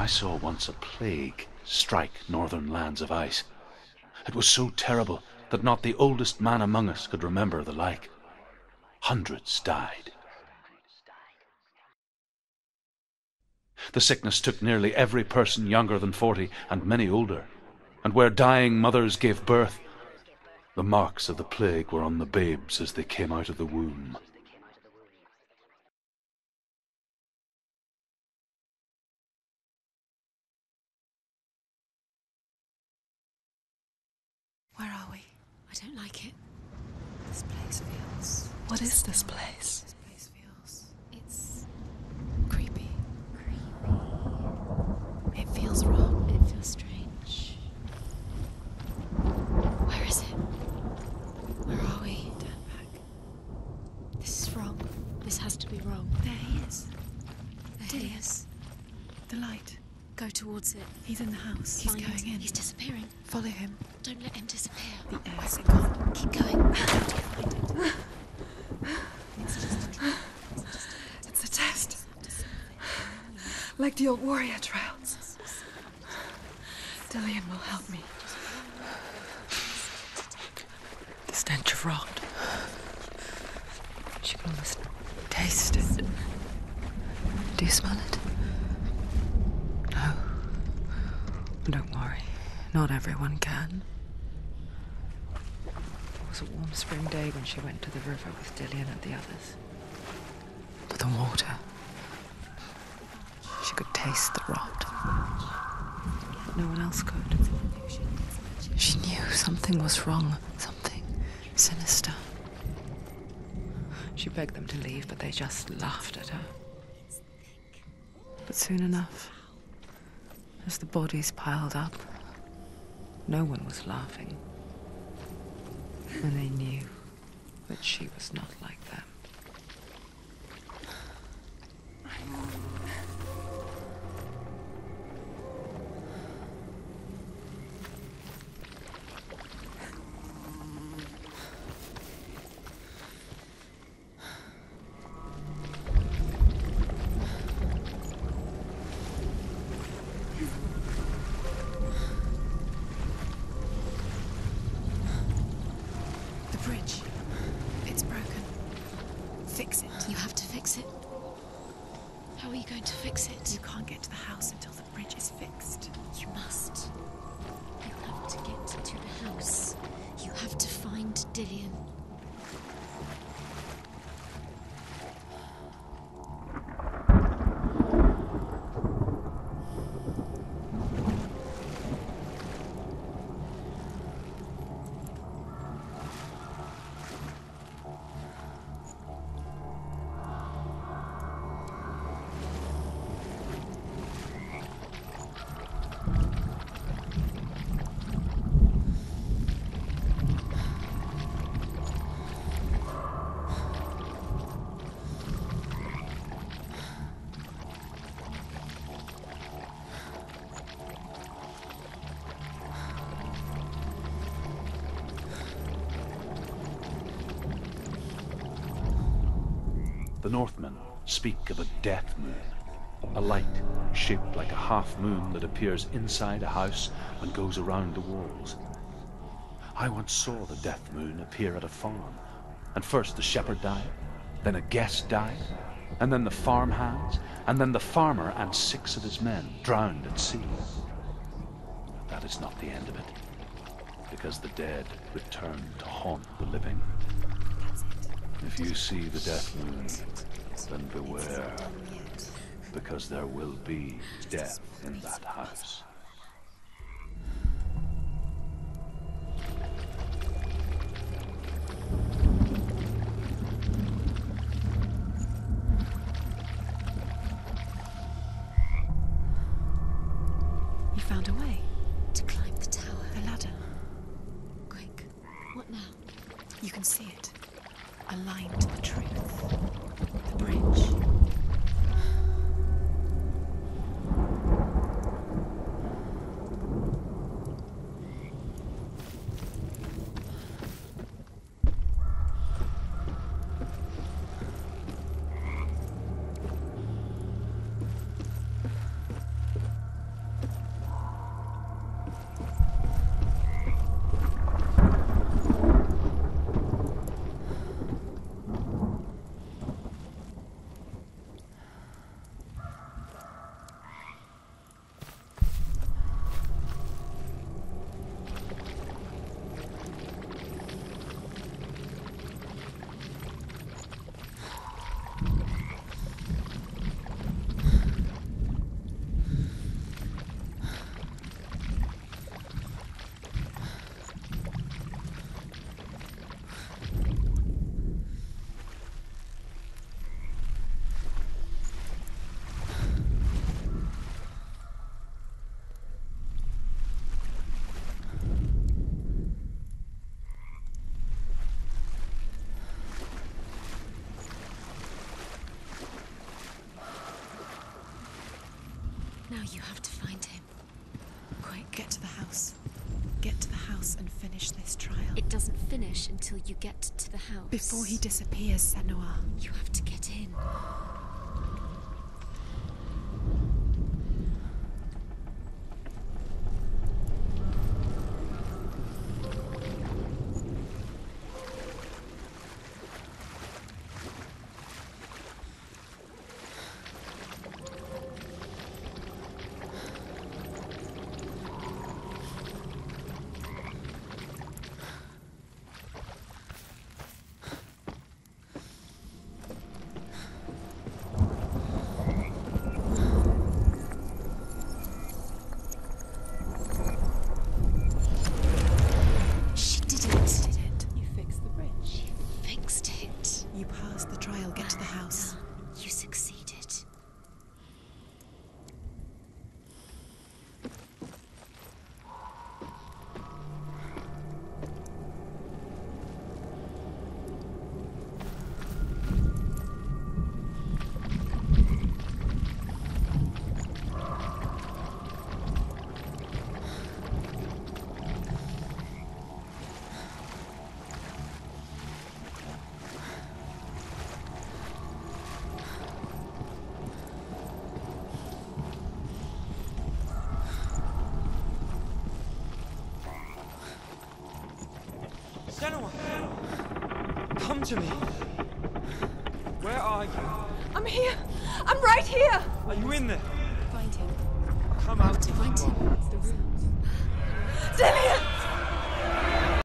I saw once a plague strike northern lands of ice. It was so terrible that not the oldest man among us could remember the like. Hundreds died. The sickness took nearly every person younger than 40 and many older, and where dying mothers gave birth, the marks of the plague were on the babes as they came out of the womb. Where are we? I don't like it. This place feels... What is this place? This place feels... It's... creepy. Creepy. It feels wrong. It feels strange. Where is it? Where are we? Turn back. This is wrong. This has to be wrong. There he is. There he is. The light. Go towards it. He's in the house. He's going in. He's disappearing. Follow him. Don't let him disappear. The air's gone. Keep going. It's just a trial. It's a test. Like the old warrior trials. Dillion will help me. The stench of rot. She can almost taste it. Do you smell it? Don't worry, not everyone can. It was a warm spring day when she went to the river with Dillion and the others. But the water... She could taste the rot. No one else could. She knew something was wrong, something sinister. She begged them to leave, but they just laughed at her. But soon enough... As the bodies piled up, no one was laughing. And they knew that she was not like them. The Northmen speak of a death moon, a light shaped like a half-moon that appears inside a house and goes around the walls. I once saw the death moon appear at a farm, and first the shepherd died, then a guest died, and then the farmhands, and then the farmer and 6 of his men drowned at sea. But that is not the end of it, because the dead return to haunt the living. If you see the Death Moon, then beware, because there will be death in that house. You found a way to climb the tower. The ladder. Quick. What now? You can see it. Aligned to the truth. The bridge. finish until you get to the house. Before he disappears, Senua. You have to get in. Come to me. Where are you? I'm here. I'm right here. Are you in there? Find him. Come out. Find him. It's the room. Dillion!